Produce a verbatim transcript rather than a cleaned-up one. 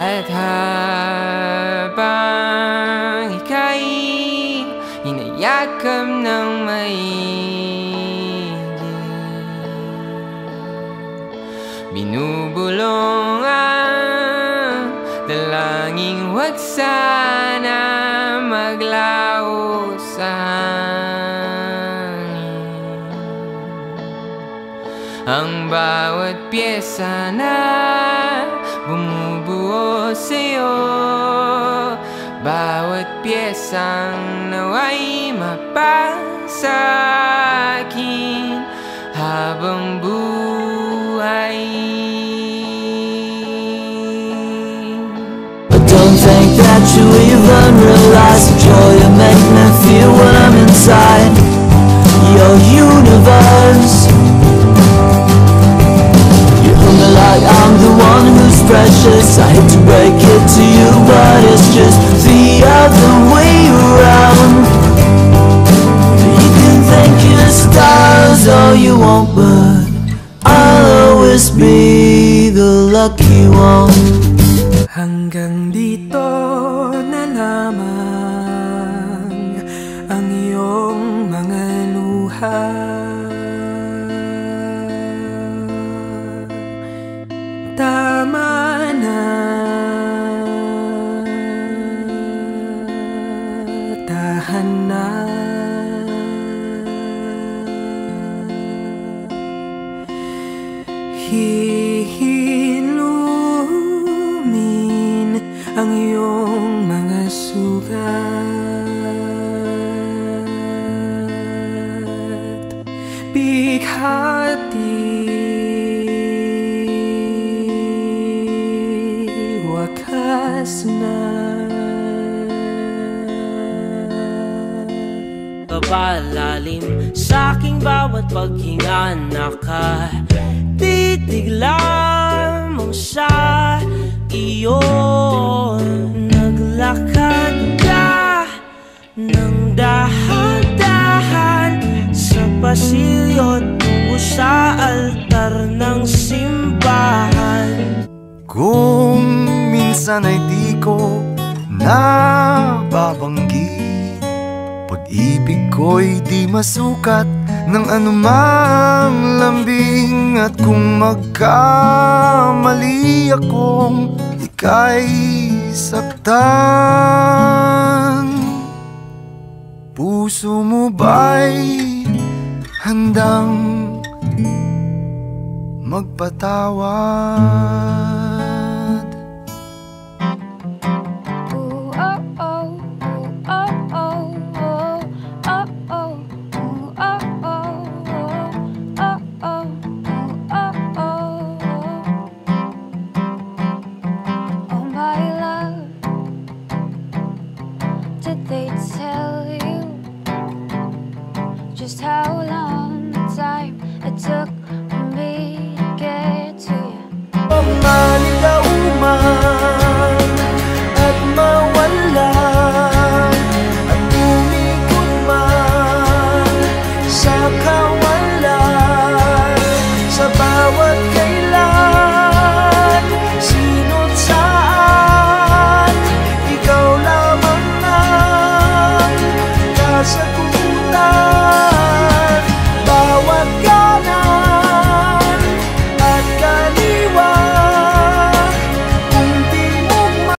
الأذهان كاين إنياكم نمايين binubulungan dalangin wag sana maglaho sa ang bawat pyesa na bumubuo sa'yo, bawat piyesang nawa'y mapasa akin habang buhay. I don't think that you even realize the joy you make me feel when I'm inside your universe. I'm the one who's precious. I hate to break it to you, but it's just the other way around. You can thank your stars all you want, but I'll always be the lucky one. Hanggang dito na lamang ang iyong mga luha. Tama na, tahan na. Hihilumin ang iyong mga sugat, bighati. Kapalalim sa aking bawat paghinga, nakatigla mong sa iyo. Naglakad ka ng dahan-dahan sa pasilyo tungo sa altar ng simbahan. Kung minsan ay di ko nababanggit, pag-ibig ko'y di masukat ng anumang lambing. At kung magkamali akong ika'y saktan, puso mo ba'y handang magpatawad?